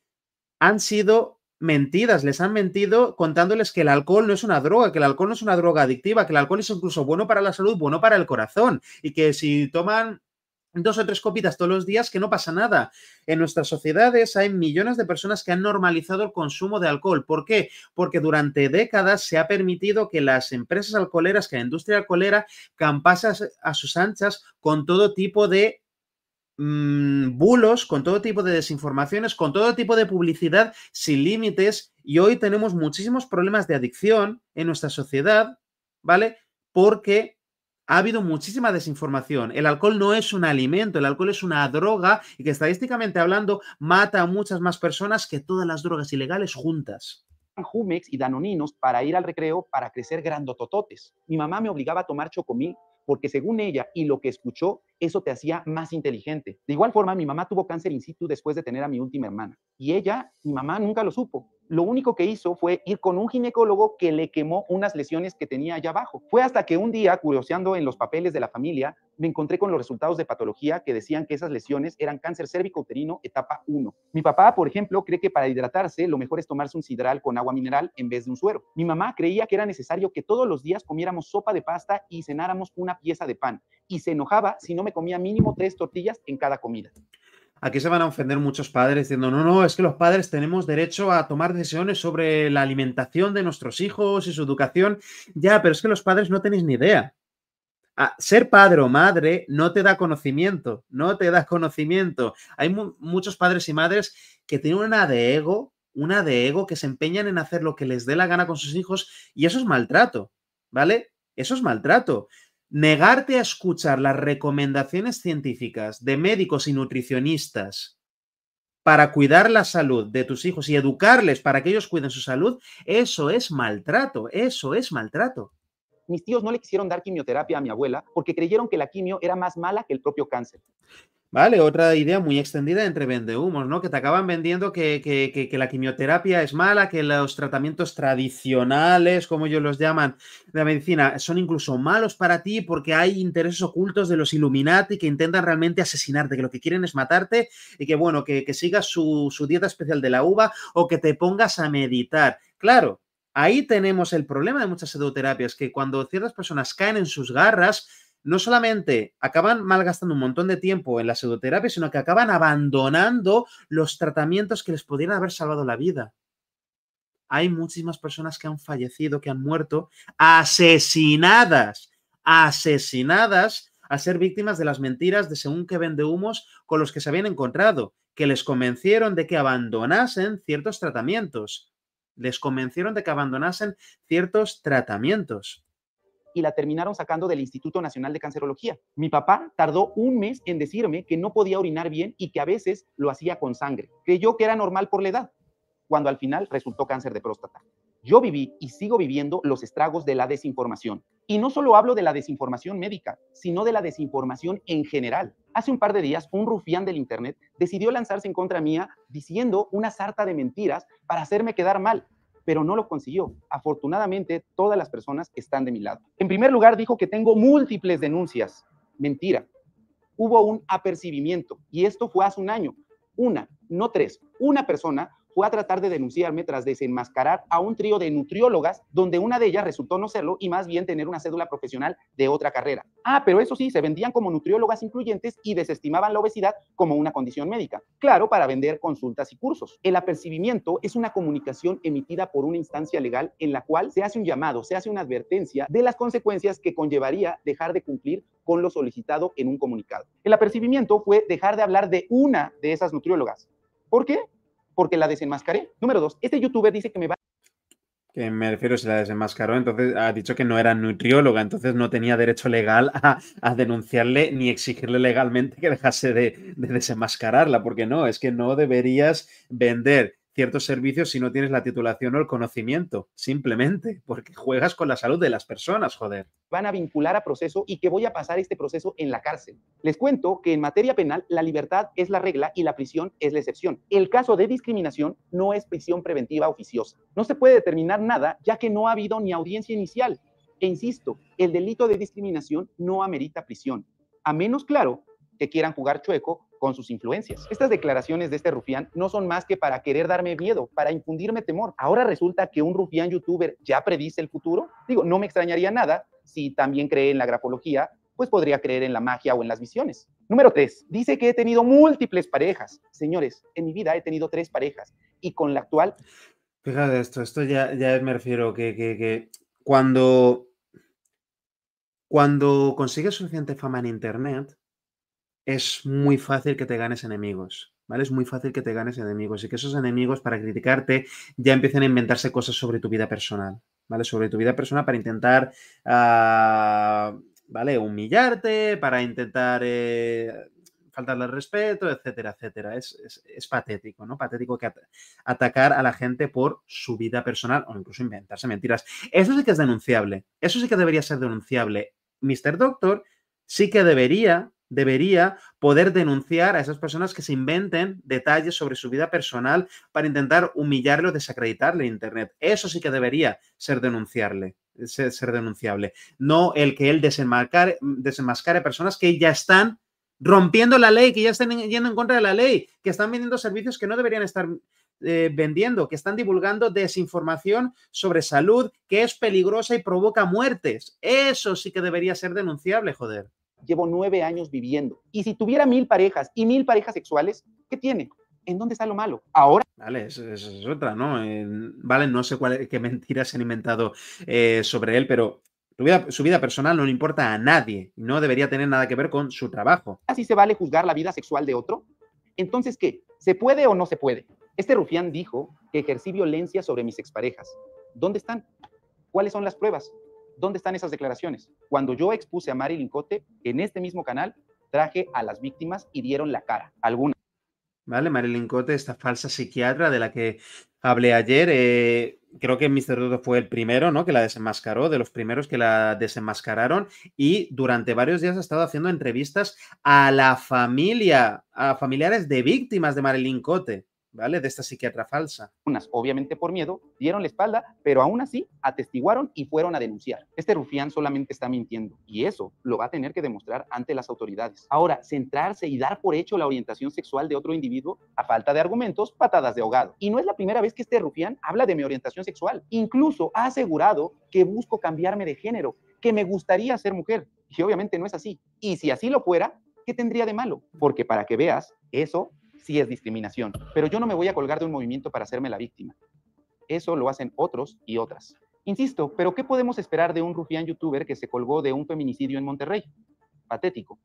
han sido mentidas, les han mentido contándoles que el alcohol no es una droga, que el alcohol no es una droga adictiva, que el alcohol es incluso bueno para la salud, bueno para el corazón, y que si toman dos o tres copitas todos los días que no pasa nada. En nuestras sociedades hay millones de personas que han normalizado el consumo de alcohol. ¿Por qué? Porque durante décadas se ha permitido que las empresas alcoholeras, que la industria alcoholera campase a sus anchas con todo tipo de mmm, bulos, con todo tipo de desinformaciones, con todo tipo de publicidad sin límites, y hoy tenemos muchísimos problemas de adicción en nuestra sociedad, ¿vale? Porque ha habido muchísima desinformación. El alcohol no es un alimento, el alcohol es una droga y que estadísticamente hablando mata a muchas más personas que todas las drogas ilegales juntas. Jumex y danoninos para ir al recreo, para crecer grandotototes. Mi mamá me obligaba a tomar Chocomil porque según ella y lo que escuchó, eso te hacía más inteligente. De igual forma, mi mamá tuvo cáncer in situ después de tener a mi última hermana. Y ella, mi mamá, nunca lo supo. Lo único que hizo fue ir con un ginecólogo que le quemó unas lesiones que tenía allá abajo. Fue hasta que un día, curioseando en los papeles de la familia, me encontré con los resultados de patología que decían que esas lesiones eran cáncer cérvico-uterino etapa uno. Mi papá, por ejemplo, cree que para hidratarse lo mejor es tomarse un sidral con agua mineral en vez de un suero. Mi mamá creía que era necesario que todos los días comiéramos sopa de pasta y cenáramos una pieza de pan. Y se enojaba si no me comía mínimo tres tortillas en cada comida. Aquí se van a ofender muchos padres diciendo, no, no, es que los padres tenemos derecho a tomar decisiones sobre la alimentación de nuestros hijos y su educación. Ya, pero es que los padres no tenéis ni idea. Ah, ser padre o madre no te da conocimiento, no te da conocimiento. Hay mu- muchos padres y madres que tienen una de ego, una de ego que se empeñan en hacer lo que les dé la gana con sus hijos, y eso es maltrato, ¿vale? Eso es maltrato. Negarte a escuchar las recomendaciones científicas de médicos y nutricionistas para cuidar la salud de tus hijos y educarles para que ellos cuiden su salud, eso es maltrato, eso es maltrato. Mis tíos no le quisieron dar quimioterapia a mi abuela porque creyeron que la quimio era más mala que el propio cáncer. Vale, otra idea muy extendida entre vendehumos, ¿no? Que te acaban vendiendo que, que, que, que la quimioterapia es mala, que los tratamientos tradicionales, como ellos los llaman, de la medicina, son incluso malos para ti porque hay intereses ocultos de los Illuminati que intentan realmente asesinarte, que lo que quieren es matarte y que, bueno, que, que sigas su, su dieta especial de la uva o que te pongas a meditar. Claro, ahí tenemos el problema de muchas pseudoterapias, que cuando ciertas personas caen en sus garras, no solamente acaban malgastando un montón de tiempo en la pseudoterapia, sino que acaban abandonando los tratamientos que les pudieran haber salvado la vida. Hay muchísimas personas que han fallecido, que han muerto, asesinadas, asesinadas a ser víctimas de las mentiras de según qué vendehumos con los que se habían encontrado, que les convencieron de que abandonasen ciertos tratamientos. Les convencieron de que abandonasen ciertos tratamientos. y la terminaron sacando del Instituto Nacional de Cancerología. Mi papá tardó un mes en decirme que no podía orinar bien y que a veces lo hacía con sangre. Creyó que era normal por la edad, cuando al final resultó cáncer de próstata. Yo viví y sigo viviendo los estragos de la desinformación. Y no solo hablo de la desinformación médica, sino de la desinformación en general. Hace un par de días, un rufián del internet decidió lanzarse en contra mía diciendo una sarta de mentiras para hacerme quedar mal, pero no lo consiguió. Afortunadamente, todas las personas están de mi lado. En primer lugar, dijo que tengo múltiples denuncias. Mentira. Hubo un apercibimiento, y esto fue hace un año. Una, no tres, una persona fue a tratar de denunciarme tras desenmascarar a un trío de nutriólogas, donde una de ellas resultó no serlo y más bien tener una cédula profesional de otra carrera. Ah, pero eso sí, se vendían como nutriólogas incluyentes y desestimaban la obesidad como una condición médica. Claro, para vender consultas y cursos. El apercibimiento es una comunicación emitida por una instancia legal en la cual se hace un llamado, se hace una advertencia de las consecuencias que conllevaría dejar de cumplir con lo solicitado en un comunicado. El apercibimiento fue dejar de hablar de una de esas nutriólogas. ¿Por qué? Porque la desenmascaré. Número dos, este youtuber dice que me va... Que me refiero, se la desenmascaró, entonces ha dicho que no era nutrióloga, entonces no tenía derecho legal a, a denunciarle ni exigirle legalmente que dejase de, de desenmascararla, porque no, es que no deberías vender ciertos servicios si no tienes la titulación o el conocimiento, simplemente, porque juegas con la salud de las personas, joder. Van a vincular a proceso y que voy a pasar este proceso en la cárcel. Les cuento que en materia penal la libertad es la regla y la prisión es la excepción. El caso de discriminación no es prisión preventiva oficiosa. No se puede determinar nada ya que no ha habido ni audiencia inicial. E insisto, el delito de discriminación no amerita prisión, a menos, claro, que quieran jugar chueco con sus influencias. Estas declaraciones de este rufián no son más que para querer darme miedo, para infundirme temor. ¿Ahora resulta que un rufián youtuber ya predice el futuro? Digo, no me extrañaría nada si también cree en la grafología, pues podría creer en la magia o en las visiones. Número tres, dice que he tenido múltiples parejas. Señores, en mi vida he tenido tres parejas y con la actual... Fíjate esto, esto ya, ya me refiero que, que, que cuando, cuando consigues suficiente fama en internet, es muy fácil que te ganes enemigos, ¿vale? Es muy fácil que te ganes enemigos y que esos enemigos, para criticarte, ya empiecen a inventarse cosas sobre tu vida personal, ¿vale? Sobre tu vida personal para intentar, uh, ¿vale? Humillarte, para intentar eh, faltarle al respeto, etcétera, etcétera. Es, es, es patético, ¿no? Patético que at atacar a la gente por su vida personal o incluso inventarse mentiras. Eso sí que es denunciable. Eso sí que debería ser denunciable. mister Doctor sí que debería... debería poder denunciar a esas personas que se inventen detalles sobre su vida personal para intentar humillarle o desacreditarle en internet. Eso sí que debería ser denunciarle, ser, ser denunciable. No el que él desenmascare, desenmascare personas que ya están rompiendo la ley, que ya están yendo en contra de la ley, que están vendiendo servicios que no deberían estar eh, vendiendo, que están divulgando desinformación sobre salud que es peligrosa y provoca muertes. Eso sí que debería ser denunciable, joder. Llevo nueve años viviendo. Y si tuviera mil parejas y mil parejas sexuales, ¿qué tiene? ¿En dónde está lo malo? Ahora... Vale, esa es otra, ¿no? Eh, vale, no sé cuál, qué mentiras se han inventado eh, sobre él, pero su vida, su vida personal no le importa a nadie. No debería tener nada que ver con su trabajo. ¿Así se vale juzgar la vida sexual de otro? Entonces, ¿qué? ¿Se puede o no se puede? Este rufián dijo que ejercí violencia sobre mis exparejas. ¿Dónde están? ¿Cuáles son las pruebas? ¿Dónde están esas declaraciones? Cuando yo expuse a Marilyn Cote, en este mismo canal, traje a las víctimas y dieron la cara. Algunas. Vale, Marilyn Cote, esta falsa psiquiatra de la que hablé ayer, eh, creo que mister Doctor fue el primero, ¿no? Que la desenmascaró, de los primeros que la desenmascararon, y durante varios días ha estado haciendo entrevistas a la familia, a familiares de víctimas de Marilyn Cote, ¿vale? De esta psiquiatra falsa. Unas, obviamente por miedo, dieron la espalda, pero aún así atestiguaron y fueron a denunciar. Este rufián solamente está mintiendo y eso lo va a tener que demostrar ante las autoridades. Ahora, centrarse y dar por hecho la orientación sexual de otro individuo, a falta de argumentos, patadas de ahogado. Y no es la primera vez que este rufián habla de mi orientación sexual. Incluso ha asegurado que busco cambiarme de género, que me gustaría ser mujer. Y obviamente no es así. Y si así lo fuera, ¿qué tendría de malo? Porque para que veas, eso... sí es discriminación, pero yo no me voy a colgar de un movimiento para hacerme la víctima. Eso lo hacen otros y otras. Insisto, ¿pero qué podemos esperar de un rufián youtuber que se colgó de un feminicidio en Monterrey? Patético.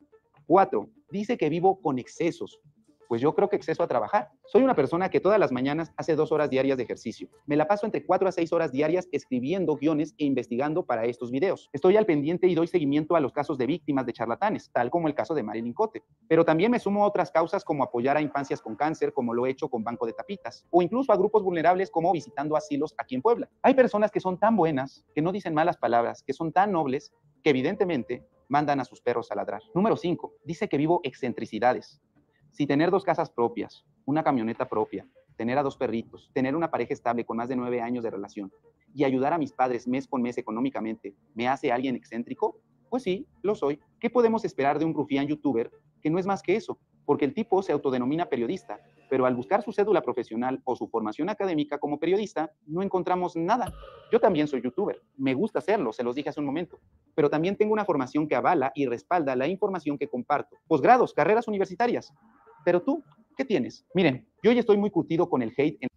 Cuatro, dice que vivo con excesos. Pues yo creo que exceso a trabajar. Soy una persona que todas las mañanas hace dos horas diarias de ejercicio. Me la paso entre cuatro a seis horas diarias escribiendo guiones e investigando para estos videos. Estoy al pendiente y doy seguimiento a los casos de víctimas de charlatanes, tal como el caso de Marilyn Cote. Pero también me sumo a otras causas como apoyar a infancias con cáncer, como lo he hecho con Banco de Tapitas, o incluso a grupos vulnerables como visitando asilos aquí en Puebla. Hay personas que son tan buenas, que no dicen malas palabras, que son tan nobles, que evidentemente mandan a sus perros a ladrar. Número cinco. Dice que vivo excentricidades. Si tener dos casas propias, una camioneta propia, tener a dos perritos, tener una pareja estable con más de nueve años de relación y ayudar a mis padres mes con mes económicamente, ¿me hace alguien excéntrico? Pues sí, lo soy. ¿Qué podemos esperar de un rufián youtuber que no es más que eso? Porque el tipo se autodenomina periodista, pero al buscar su cédula profesional o su formación académica como periodista, no encontramos nada. Yo también soy youtuber, me gusta hacerlo, se los dije hace un momento, pero también tengo una formación que avala y respalda la información que comparto. Posgrados, carreras universitarias. Pero tú, ¿qué tienes? Miren, yo ya estoy muy curtido con el hate. En...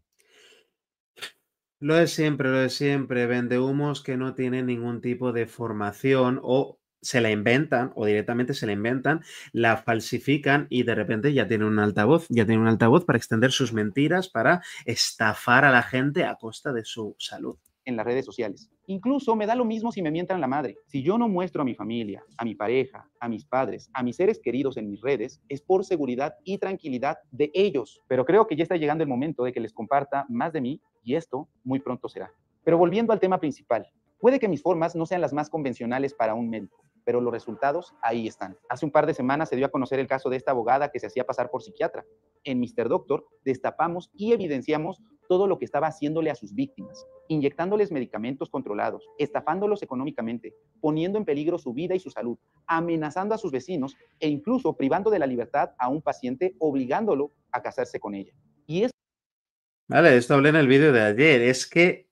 Lo es siempre, lo es siempre. Vendehumos que no tienen ningún tipo de formación o... se la inventan o directamente se la inventan, la falsifican y de repente ya tienen un altavoz, ya tienen un altavoz para extender sus mentiras, para estafar a la gente a costa de su salud. En las redes sociales. Incluso me da lo mismo si me mientan la madre. Si yo no muestro a mi familia, a mi pareja, a mis padres, a mis seres queridos en mis redes, es por seguridad y tranquilidad de ellos. Pero creo que ya está llegando el momento de que les comparta más de mí y esto muy pronto será. Pero volviendo al tema principal, puede que mis formas no sean las más convencionales para un médico, pero los resultados ahí están. Hace un par de semanas se dio a conocer el caso de esta abogada que se hacía pasar por psiquiatra. En míster Doctor destapamos y evidenciamos todo lo que estaba haciéndole a sus víctimas, inyectándoles medicamentos controlados, estafándolos económicamente, poniendo en peligro su vida y su salud, amenazando a sus vecinos e incluso privando de la libertad a un paciente, obligándolo a casarse con ella. Y es... Vale, esto hablé en el vídeo de ayer. Es que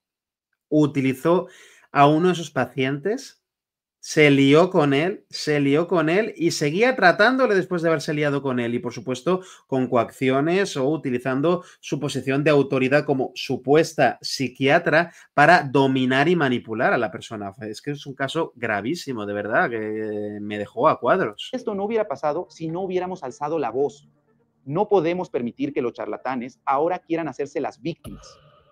utilizó a uno de sus pacientes... Se lió con él, se lió con él y seguía tratándole después de haberse liado con él y, por supuesto, con coacciones o utilizando su posición de autoridad como supuesta psiquiatra para dominar y manipular a la persona. Es que es un caso gravísimo, de verdad, que me dejó a cuadros. Esto no hubiera pasado si no hubiéramos alzado la voz. No podemos permitir que los charlatanes ahora quieran hacerse las víctimas.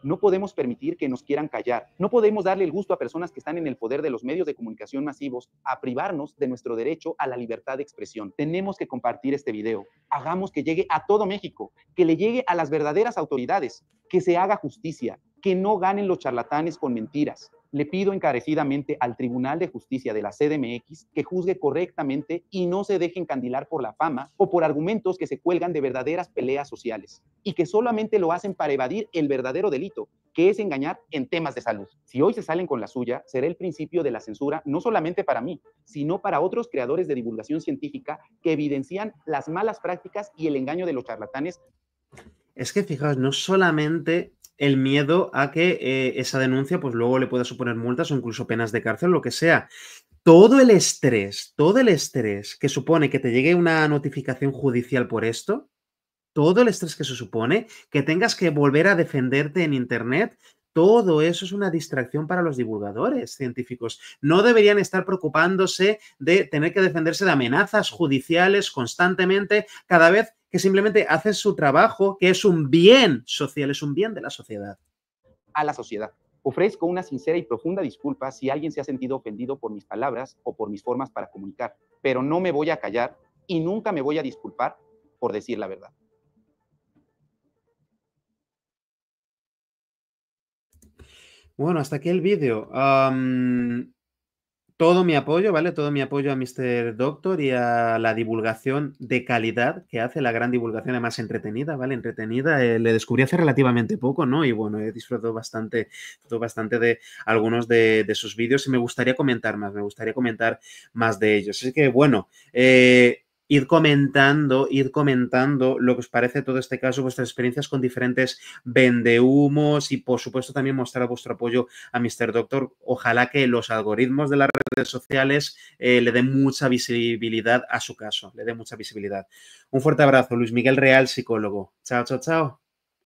No podemos permitir que nos quieran callar. No podemos darle el gusto a personas que están en el poder de los medios de comunicación masivos a privarnos de nuestro derecho a la libertad de expresión. Tenemos que compartir este video. Hagamos que llegue a todo México, que le llegue a las verdaderas autoridades, que se haga justicia, que no ganen los charlatanes con mentiras. Le pido encarecidamente al Tribunal de Justicia de la C D M X que juzgue correctamente y no se deje encandilar por la fama o por argumentos que se cuelgan de verdaderas peleas sociales y que solamente lo hacen para evadir el verdadero delito, que es engañar en temas de salud. Si hoy se salen con la suya, será el principio de la censura no solamente para mí, sino para otros creadores de divulgación científica que evidencian las malas prácticas y el engaño de los charlatanes. Es que fijaos, no solamente... el miedo a que eh, esa denuncia pues luego le pueda suponer multas o incluso penas de cárcel, lo que sea. Todo el estrés, todo el estrés que supone que te llegue una notificación judicial por esto, todo el estrés que se supone, que tengas que volver a defenderte en internet, todo eso es una distracción para los divulgadores científicos. No deberían estar preocupándose de tener que defenderse de amenazas judiciales constantemente cada vez que simplemente hacen su trabajo, que es un bien social, es un bien de la sociedad. A la sociedad. Ofrezco una sincera y profunda disculpa si alguien se ha sentido ofendido por mis palabras o por mis formas para comunicar, pero no me voy a callar y nunca me voy a disculpar por decir la verdad. Bueno, hasta aquí el vídeo. Um, todo mi apoyo, ¿vale? Todo mi apoyo a míster Doctor y a la divulgación de calidad que hace, la gran divulgación, además entretenida, ¿vale? Entretenida. Eh, le descubrí hace relativamente poco, ¿no? Y bueno, he disfrutado bastante, bastante de algunos de, de sus vídeos y me gustaría comentar más, me gustaría comentar más de ellos. Así que, bueno... Eh, Ir comentando, ir comentando lo que os parece todo este caso, vuestras experiencias con diferentes vendehumos y, por supuesto, también mostrar vuestro apoyo a míster Doctor. Ojalá que los algoritmos de las redes sociales eh, le den mucha visibilidad a su caso, le den mucha visibilidad. Un fuerte abrazo, Luis Miguel Real, psicólogo. Chao, chao, chao.